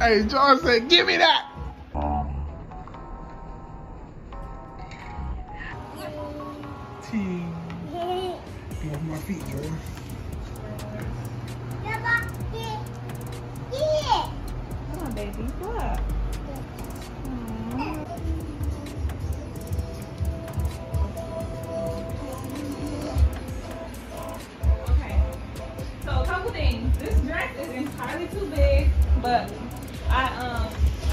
Hey, John said, give me that. Get off my feet, Jordan. Come on, baby. Pull up. Okay. So a couple things. This dress is entirely too big, but I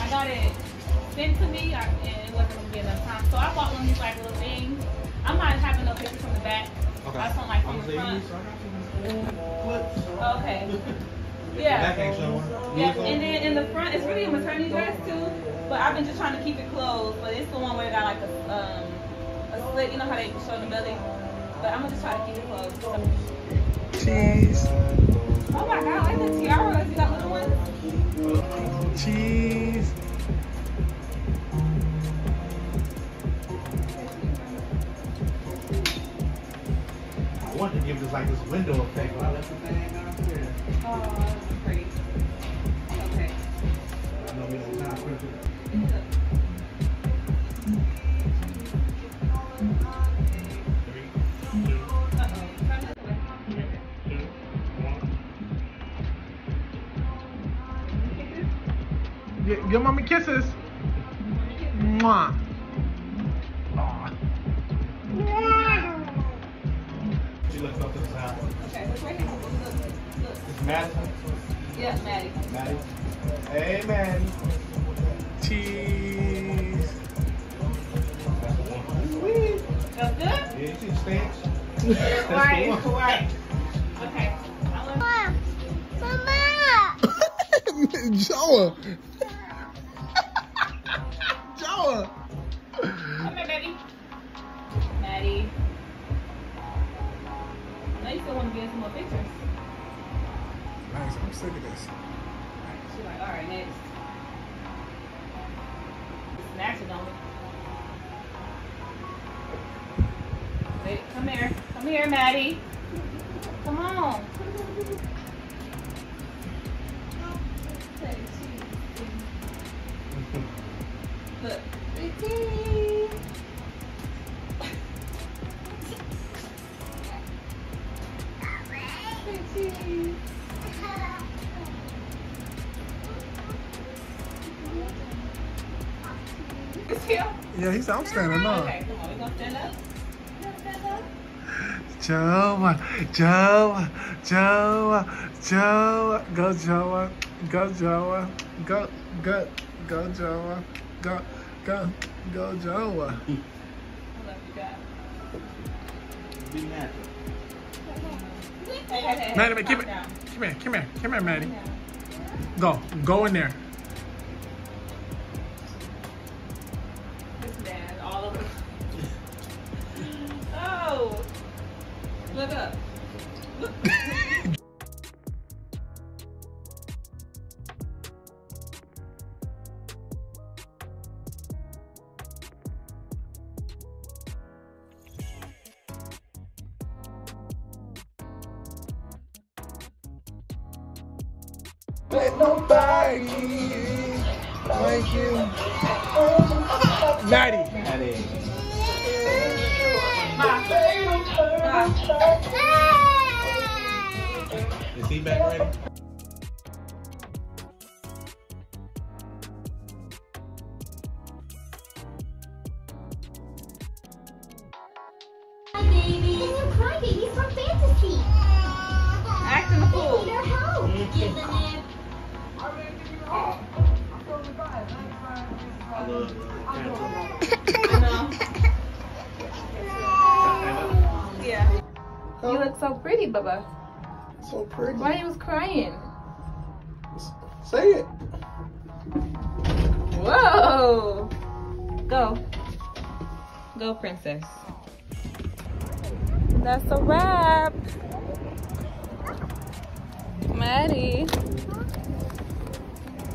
got it sent to me, and it wasn't gonna be enough time. So I bought one of these like little things. I'm not having no pictures from the back. Okay. I saw like from the front. Okay. Yeah. Yeah. And then in the front, it's really a maternity dress too, but I've been just trying to keep it closed. But it's the one where it got like a slit. You know how they show the belly. But I'm gonna just try to keep it closed. Cheese. Oh my God! I like the tiara. You got little ones. Cheese. I wanted to give this like this window effect, but I left the thing out here. Oh, that's pretty. Okay. I know we don't have time for it. Uh-oh. Give mommy kisses. Mwah. Okay, what's right here? Look. It's Maddie. Yeah, Maddie. Maddie. Hey, Maddie. Cheese. Wee. That's good? Yeah, you see the stamps? That's the one. Okay. Mama! Mama! Joa! Joa! Come here, baby. Maddie. I still want to get some more pictures. Nice, I'm sick of this. She's like, alright, next. It's an accident. Wait, come here. Come here, Maddie. Come on. Look. Yeah, he's I'm standing up. Okay, come on, we gonna stand up. Joa, Joa, Joa, Joa, go Joa, go Joa, go Joa, go Joa. I love you guys. Be mad. Hey, Maddie, hey, come here, Maddie. Go in there. This man, all over. Oh, look up. Look. Let nobody like you. Maddie. Maddie. Ma. Is he back ready? Hi, baby. Then you cry, baby. It's from fantasy. Act in the pool. Your help. I love it. Yeah. You look so pretty, Bubba. So pretty. Why you was crying? Say it. Whoa. Go. Go, princess. That's a wrap. Maddie.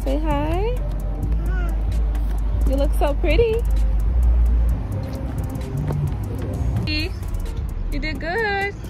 Say hi. You look so pretty. You did good.